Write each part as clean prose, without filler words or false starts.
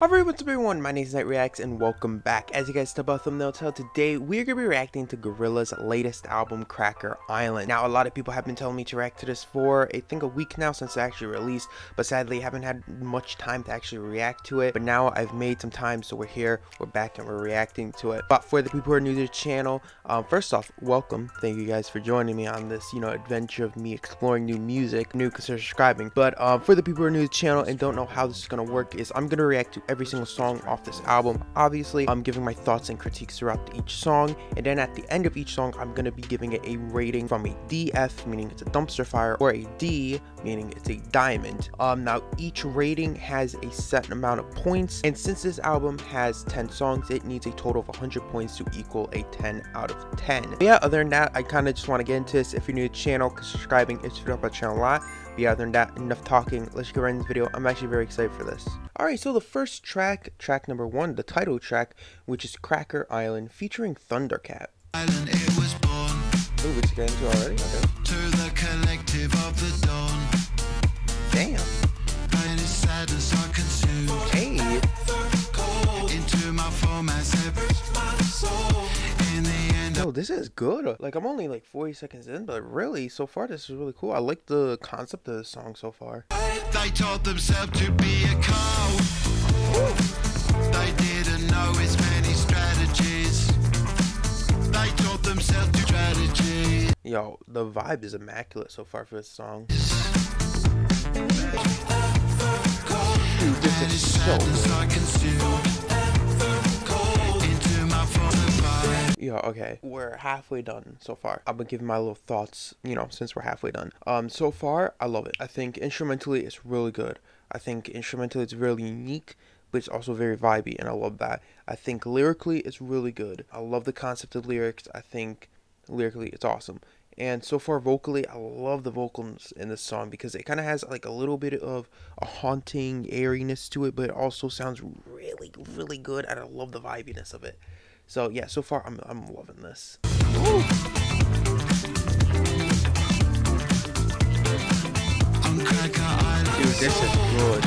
Alright, what's up everyone, my name is KnightReacts and welcome back. As you guys tell by the thumbnail, today we're going to be reacting to Gorillaz's latest album, Cracker Island. Now a lot of people have been telling me to react to this for I think a week now since it actually released, but sadly I haven't had much time to actually react to it, but now I've made some time, so we're here, we're back and we're reacting to it. But for the people who are new to the channel, first off, welcome, thank you guys for joining me on this, you know, adventure of me exploring new music. New, consider subscribing. But for the people who are new to the channel and don't know how this is going to work is I'm going to react to every single song off this album. Obviously I'm giving my thoughts and critiques throughout each song, and then at the end of each song I'm gonna be giving it a rating from a DF, meaning it's a dumpster fire, or a D, meaning it's a diamond. Now each rating has a set amount of points, and since this album has 10 songs, it needs a total of 100 points to equal a 10 out of 10. But yeah, other than that, I kind of just want to get into this. If you're new to the channel, subscribing, it's helping our channel a lot. But yeah, other than that, enough talking, let's get right into this video. I'm actually very excited for this. Alright, so the first track number one, the title track, which is Cracker Island featuring Thundercat. Island, it was born. Ooh, which game to already? Okay. To the collective of the dawn. Damn. By any sadness I consume. Hey. Into my form as it breaks my soul. In the end. Yo, this is good. Like, I'm only like 40 seconds in, but really, so far, this is really cool. I like the concept of the song so far. They told themselves to be a cow. They didn't know as many strategies. They taught themselves to strategy. Yo, the vibe is immaculate so far for this song. Dude, this is so good. Yo, okay, we're halfway done so far. I've been giving my little thoughts, you know, since we're halfway done. So far, I love it. I think instrumentally it's really good. I think instrumentally it's really unique, but it's also very vibey, and I love that. I think lyrically it's really good. I love the concept of lyrics. I think lyrically it's awesome. And so far vocally, I love the vocals in this song because it kind of has like a little bit of a haunting airiness to it, but it also sounds really, really good, and I love the vibiness of it. So yeah, so far I'm loving this. Ooh. Dude, this is good.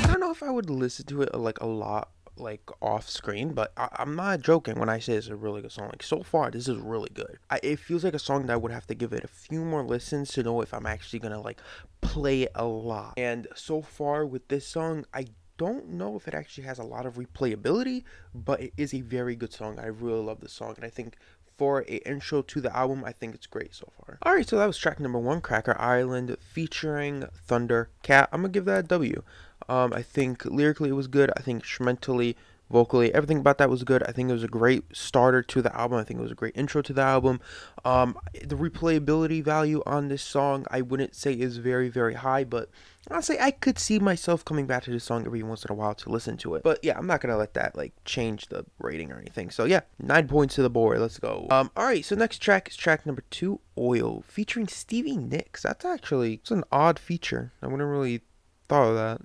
I don't know if I would listen to it like a lot, like off screen, but I'm not joking when I say it's a really good song. Like, so far this is really good. It feels like a song that I would have to give it a few more listens to know if I'm actually gonna like play it a lot. And so far with this song, I don't know if it actually has a lot of replayability, but it is a very good song. I really love this song, and I think for an intro to the album, I think it's great so far. Alright, so that was track number one, Cracker Island featuring Thundercat. I'm gonna give that a W. I think lyrically it was good. I think instrumentally, vocally, everything about that was good. I think it was a great starter to the album. I think it was a great intro to the album. The replayability value on this song, I wouldn't say is very, very high, but honestly, I could see myself coming back to this song every once in a while to listen to it. But yeah, I'm not gonna let that like change the rating or anything. So yeah, 9 points to the board. Let's go. Alright, so next track is track number two, Oil, featuring Stevie Nicks. That's actually, it's an odd feature. I wouldn't really thought of that.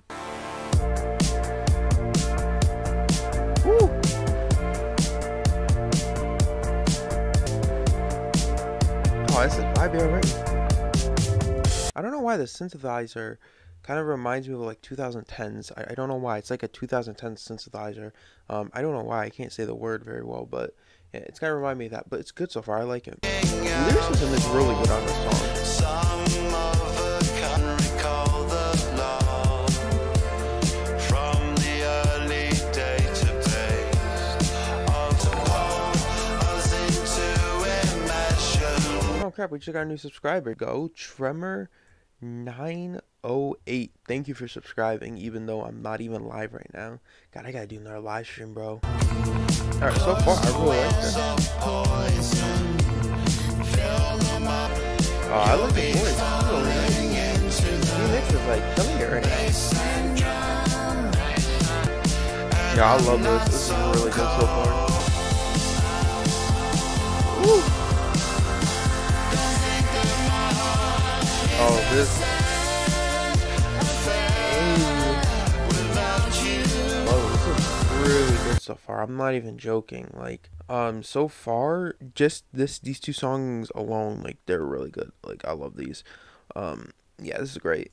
Oh, that's a vibe already. I don't know why the synthesizer kind of reminds me of like 2010s. I don't know why. It's like a 2010 synthesizer. I don't know why. I can't say the word very well, but yeah, it's kind of remind me of that. But it's good so far. I like it. Lyricism is really good on this song. Crap, we just got a new subscriber. Go Tremor 908. Thank you for subscribing, even though I'm not even live right now. God, I gotta do another live stream, bro. Alright, so far I really like this. Oh, I love the voice. This is like coming here right now. Yeah, I love this. This is really good so far. Woo! Oh, this. Oh, this is really good so far. I'm not even joking. Like, So far, just these two songs alone, like, they're really good. Like, I love these. Yeah, this is great.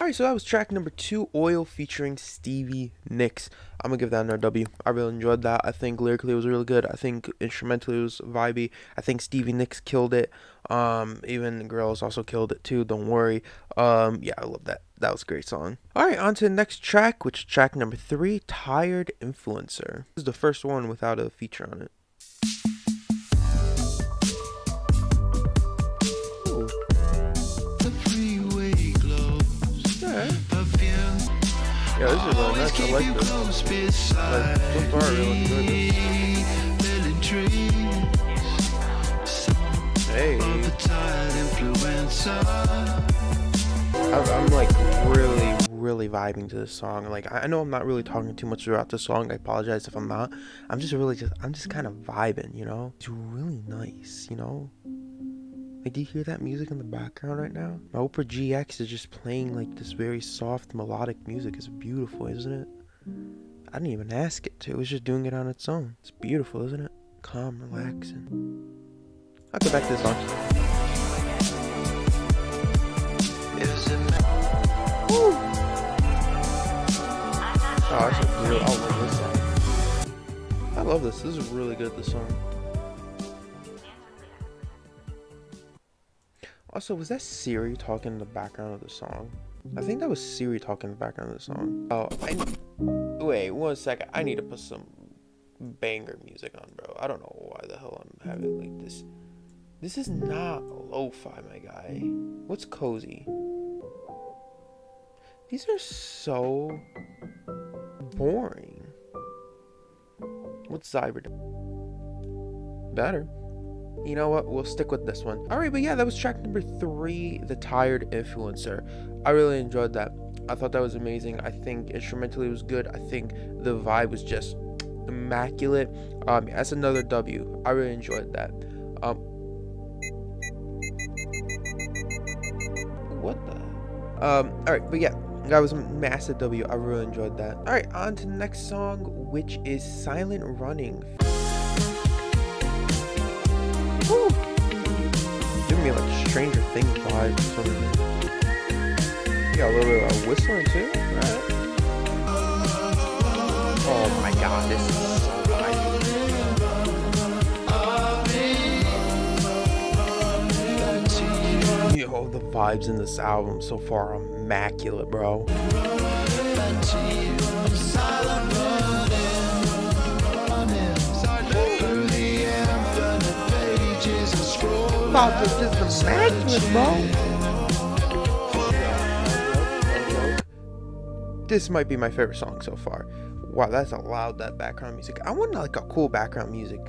Alright, so that was track number 2, Oil, featuring Stevie Nicks. I'm gonna give that another W. I really enjoyed that. I think lyrically it was really good. I think instrumentally it was vibey. I think Stevie Nicks killed it. Even the girls also killed it too, don't worry. Yeah, I love that. That was a great song. Alright, on to the next track, which is track number 3, Tired Influencer. This is the first one without a feature on it. Yeah, this is really nice. I like this. Like, so far, I really enjoyed this. Hey. I'm like really vibing to this song. Like, I know I'm not really talking too much throughout the song. I apologize if I'm not. I'm just really I'm just kind of vibing, you know? It's really nice, you know? Like, do you hear that music in the background right now? My Oprah GX is just playing, like, this very soft, melodic music. It's beautiful, isn't it? I didn't even ask it to. It was just doing it on its own. It's beautiful, isn't it? Calm, relaxing. I'll go back to this song. Woo! Oh, that's a real, I love this song. I love this. This is really good, this song. Also, was that Siri talking in the background of the song? I think that was Siri talking in the background of the song. Oh, wait, one second. I need to put some banger music on, bro. I don't know why the hell I'm having like this. This is not lo-fi, my guy. What's cozy? These are so boring. What's cyber? Better. You know what, we'll stick with this one. All right, but yeah, that was track number 3, The Tired Influencer. I really enjoyed that. I thought that was amazing. I think instrumentally it was good. I think the vibe was just immaculate. That's another W. I really enjoyed that. What the? All right, but yeah, that was a massive W. I really enjoyed that. All right, on to the next song, which is Silent Running. Woo. Giving me like Stranger Things vibes or something. Yeah, a little bit of whistling too. Right. Oh my god, this is so nice. Yo, the vibes in this album so far are immaculate, bro. Just imagine, bro. This might be my favorite song so far. Wow, that's loud, that background music. I want like a cool background music,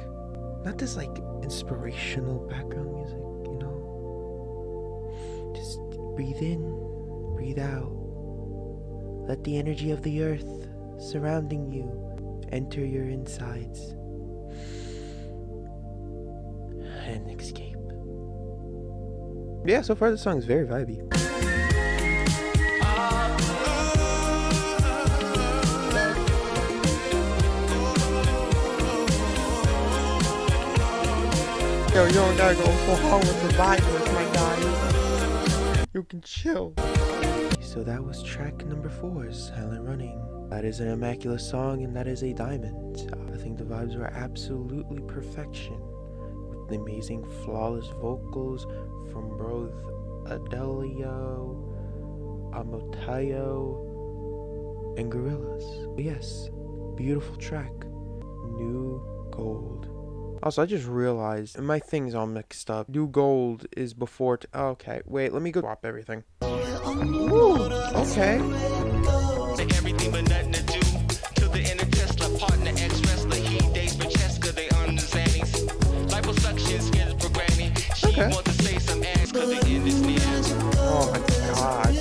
not this like inspirational background music, you know? Just breathe in, breathe out, let the energy of the earth surrounding you enter your insides and escape. Yeah, so far this song is very vibey. Yo, you don't gotta go so hard with the vibers, my guy. You can chill. So that was track number 4, Silent Running. That is an immaculate song, and that is a diamond. I think the vibes were absolutely perfection. The amazing flawless vocals from both Adelio, Amotayo, and Gorillaz. But yes, beautiful track, New Gold. Also, I just realized my thing's all mixed up. New Gold is before okay, wait, let me go swap everything. Ooh, okay. Everything but nothing to do till the inner Tesla partner ex-wrestler he dates Francesca, they understandings. Okay. Oh my god.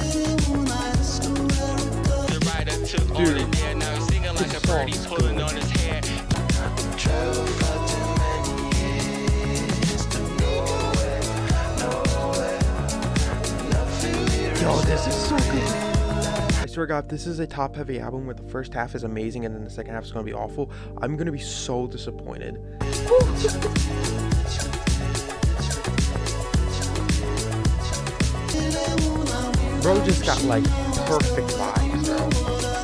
Dude, this song's pulling on his hair. Yo, this is so good. swear to God, if this is a top-heavy album where the first half is amazing and then the second half is going to be awful, I'm going to be so disappointed. Bro just got like perfect vibes,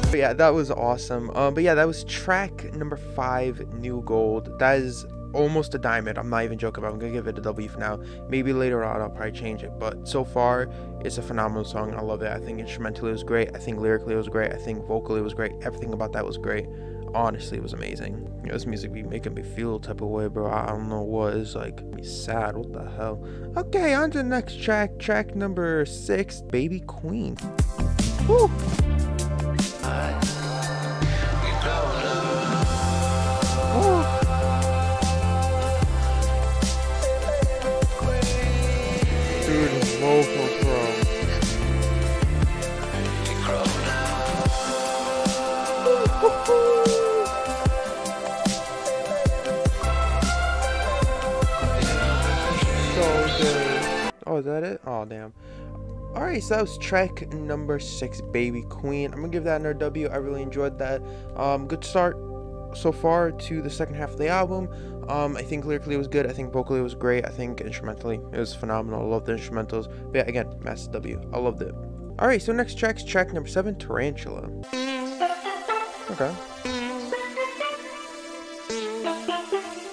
bro. But yeah, that was awesome. But yeah, that was track number 5, New Gold. That is almost a diamond. I'm not even joking about it. I'm gonna give it a W for now. Maybe later on I'll probably change it, but so far it's a phenomenal song. I love it. I think instrumentally it was great. I think lyrically it was great. I think vocally it was great. Everything about that was great. Honestly, it was amazing. You know, this music be making me feel type of way, bro. I don't know what. It's like me sad. What the hell? Okay, on to the next track. Track number 6, Baby Queen. Woo. Oh, is that it? Oh, damn. All right, so that was track number 6, Baby Queen. I'm gonna give that another W. I really enjoyed that. Good start so far to the second half of the album. I think lyrically it was good. I think vocally it was great. I think instrumentally it was phenomenal. I love the instrumentals. But yeah, again, massive W. I loved it. All right, so next track's track number 7, Tarantula. Okay.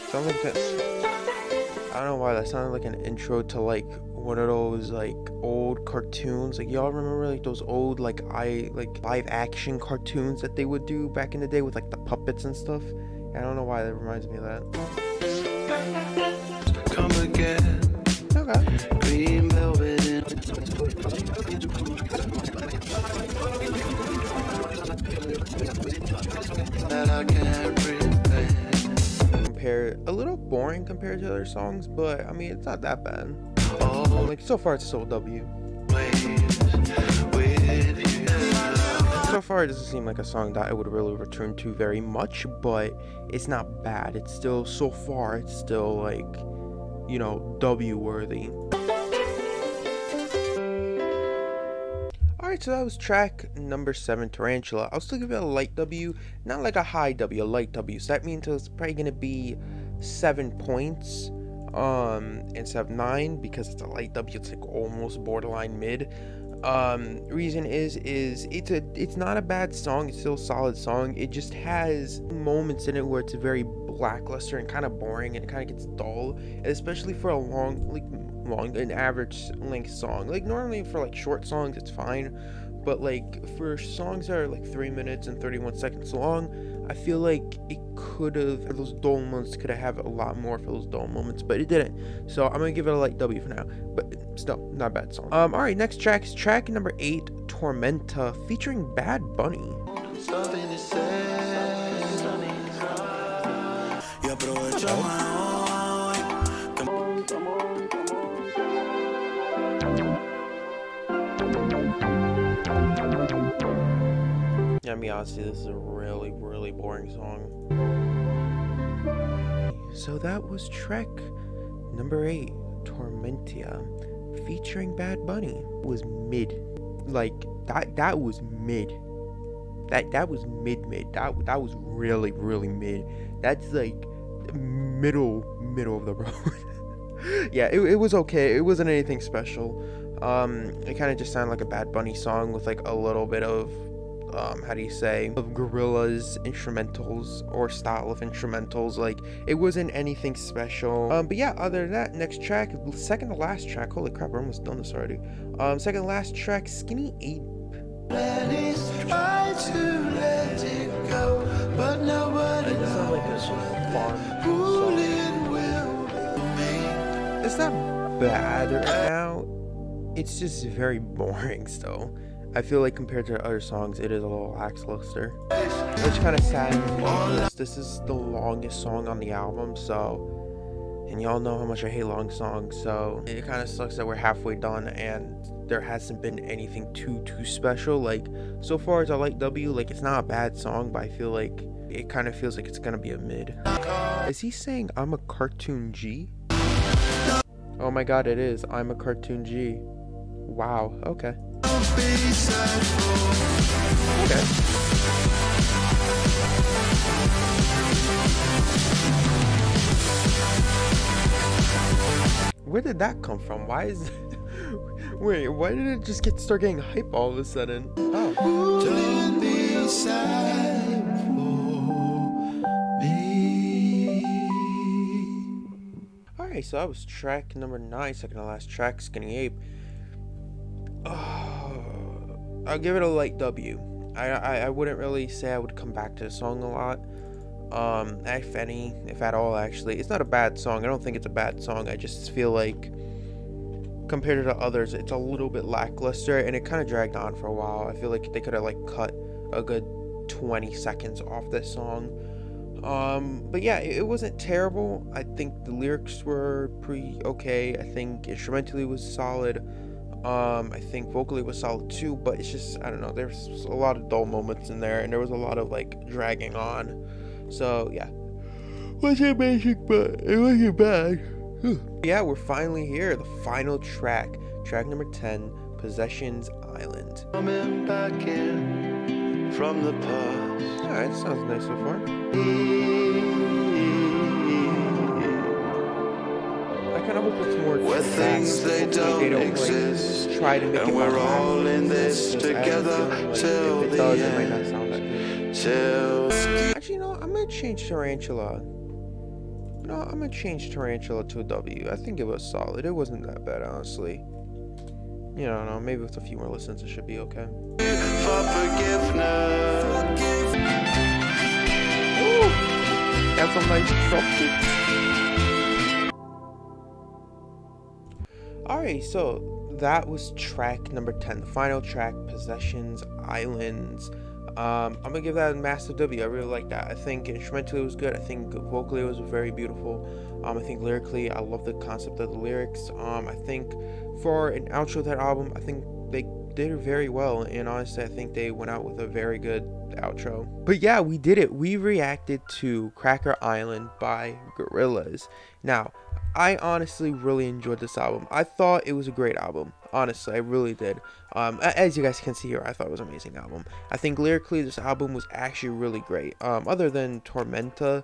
Sounds like this. I don't know why that sounded like an intro to like one of those like old cartoons. Like, y'all remember like those old like live action cartoons that they would do back in the day with like the puppets and stuff? I don't know why that reminds me of that. Come again. Okay. Green velvet. That I can't breathe. A little boring compared to other songs, but I mean it's not that bad. Oh. Like, so far it's still W. So far it doesn't seem like a song that I would really return to very much, but it's not bad. It's still, so far it's still like, you know, W worthy. Alright, so that was track number 7, Tarantula. I'll still give it a light W, not like a high W, a light W. So that means it's probably gonna be 7 points instead of 9, because it's a light W. It's like almost borderline mid. Reason is it's not a bad song. It's still a solid song. It just has moments in it where it's very lackluster and kind of boring, and it kind of gets dull, and especially for a long, an average length song. Like, normally for like short songs it's fine, but like for songs that are like 3 minutes and 31 seconds long, I feel like it could have, those dull moments could have a lot more for those dull moments, but it didn't. So I'm gonna give it a light W for now, but still not a bad song. All right, next track is track number 8, Tormenta, featuring Bad Bunny. Something to say. Oh. I mean, honestly, this is a really, really boring song. So that was track number 8, Tormentia, featuring Bad Bunny. It was mid. Like, that was mid. That was mid. That was really, really mid. That's like middle of the road. Yeah, it was okay. It wasn't anything special. It kind of just sounded like a Bad Bunny song with like a little bit of how do you say, of Gorillaz instrumentals or style of instrumentals. Like, it wasn't anything special. But yeah, other than that, next track, second to last track, holy crap, we're almost done this already. Second to last track, Skinny Ape. It's not bad right now, it's just very boring still. I feel like compared to other songs, it is a little lackluster, which kind of saddens me. This is the longest song on the album, so, and y'all know how much I hate long songs, so it kind of sucks that we're halfway done and there hasn't been anything too special. Like, so far as I like W, like, it's not a bad song, but I feel like it kind of feels like it's gonna be a mid. Is he saying I'm a cartoon G? Oh my God, it is. I'm a cartoon G. Wow. Okay. Okay. Where did that come from? Why is it... Wait, why did it just start getting hype all of a sudden? Oh. Don't be sad for me. Alright, so that was track number 9, second to last track, Skinny Ape. Oh, I'll give it a light W. I wouldn't really say I would come back to the song a lot, if any, if at all. Actually, it's not a bad song. I don't think it's a bad song. I just feel like compared to others, it's a little bit lackluster, and it kind of dragged on for a while. I feel like they could have cut a good 20 seconds off this song. But yeah, it wasn't terrible. I think the lyrics were pretty okay. I think instrumentally was solid. I think vocally was solid too, but it's just, I don't know, there's a lot of dull moments in there, and there was a lot of dragging on. So yeah, wasn't basic, but it wasn't bad. Yeah, we're finally here, the final track, track number 10, Possessions Island. Coming back in from the past. All right, sounds nice so far. I kind of hope it's more where things they don't exist. Try to make and we're all in this together till the end. Actually, no, I'm gonna change Tarantula. No, I'm gonna change Tarantula to a W. I think it was solid. It wasn't that bad, honestly. You know, no, maybe with a few more listens, it should be okay. For forgiveness. Ooh, that's a nice drop. Alright, so that was track number 10, the final track, Possessions Islands. I'm gonna give that a massive W. I really like that. I think instrumentally it was good. I think vocally it was very beautiful. I think lyrically, I love the concept of the lyrics. I think for an outro of that album, I think they did very well, and honestly, I think they went out with a very good outro. But yeah, we did it. We reacted to Cracker Island by Gorillaz. Now, I honestly really enjoyed this album. I thought it was a great album. Honestly, I really did. As you guys can see here, I thought it was an amazing album. I think lyrically, this album was actually really great. Other than Tormenta,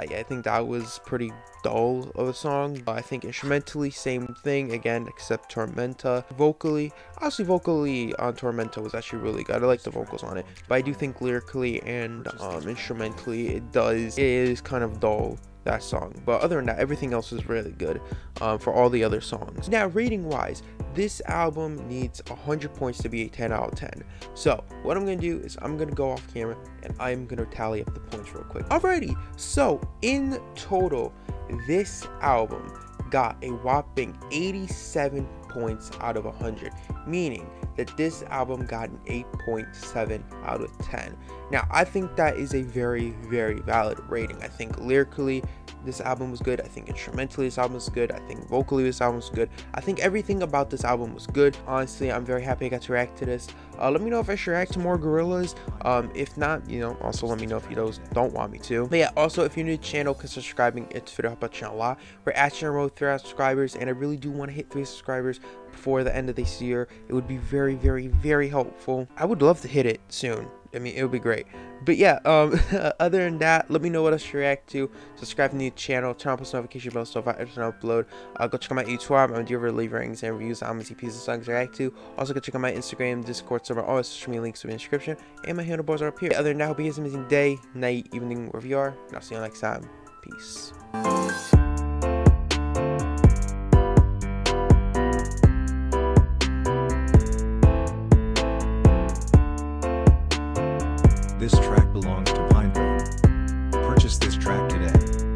I think that was pretty dull of a song. I think instrumentally, same thing again, except Tormenta. Vocally, honestly, vocally on Tormenta was actually really good. I like the vocals on it, but I do think lyrically and instrumentally, it is kind of dull, that song. But other than that, everything else is really good for all the other songs. Now, rating wise, this album needs 100 points to be a 10 out of 10. So what I'm gonna do is I'm gonna go off camera and I'm gonna tally up the points real quick. Alrighty, so in total, this album got a whopping 87 points out of 100, meaning that this album got an 8.7 out of 10. Now, I think that is a very, very valid rating. I think lyrically, this album was good. I think instrumentally, this album was good. I think vocally, this album was good. I think everything about this album was good. Honestly, I'm very happy I got to react to this. Let me know if I should react to more Gorillaz. If not, you know, also let me know if you don't want me to. But yeah, also, if you're new to the channel, consider subscribing. It's video help out channel a lot. We're at on road 300 subscribers, and I really do want to hit 300 subscribers before the end of this year. It would be very, very, very helpful. I would love to hit it soon. I mean, it would be great. But yeah, other than that, let me know what else to react to. Subscribe to the new channel, turn on post notification bell so if I upload. Go check out my YouTube. I'm going to do release ratings and reviews on the pieces of songs I react to. Also, go check out my Instagram, Discord server, all the social media links in the description, and my handlebars are up here. Other than that, hope you guys have an amazing day, night, evening, wherever you are, and I'll see you next time. Peace. This track belongs to Pinecone. Purchase this track today.